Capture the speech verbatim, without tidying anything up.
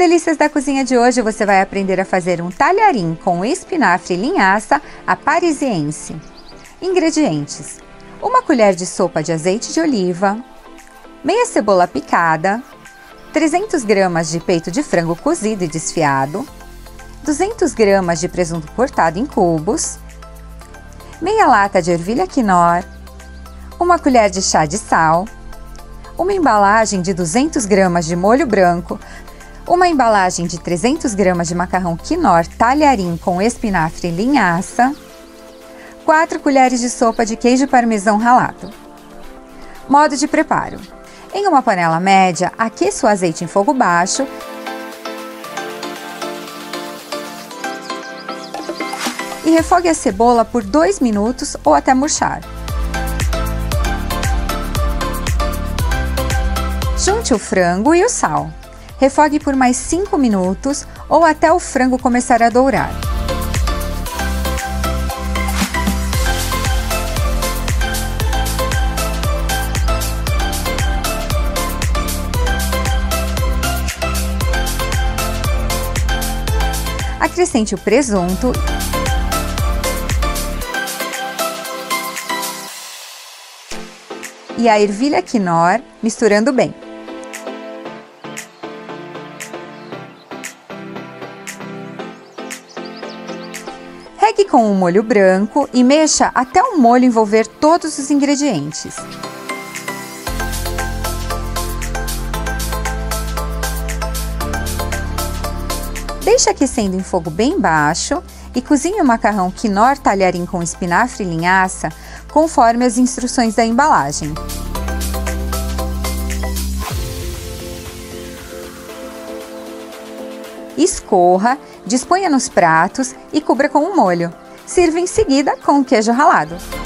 Delícias da Cozinha de hoje você vai aprender a fazer um talharim com espinafre e linhaça à parisiense. Ingredientes: uma colher de sopa de azeite de oliva, meia cebola picada, trezentas gramas de peito de frango cozido e desfiado, duzentas gramas de presunto cortado em cubos, meia lata de ervilha Knorr, uma colher de chá de sal, uma embalagem de duzentas gramas de molho branco, uma embalagem de trezentas gramas de macarrão Knorr talharim com espinafre e linhaça, quatro colheres de sopa de queijo parmesão ralado. Modo de preparo: em uma panela média, aqueça o azeite em fogo baixo e refogue a cebola por dois minutos ou até murchar. Junte o frango e o sal. Refogue por mais cinco minutos ou até o frango começar a dourar. Acrescente o presunto e a ervilha Knorr, misturando bem. Regue com um molho branco e mexa até o molho envolver todos os ingredientes. Deixe aquecendo em fogo bem baixo e cozinhe o macarrão Knorr talharim com espinafre e linhaça conforme as instruções da embalagem. Escorra, disponha nos pratos e cubra com um molho. Sirva em seguida com o queijo ralado.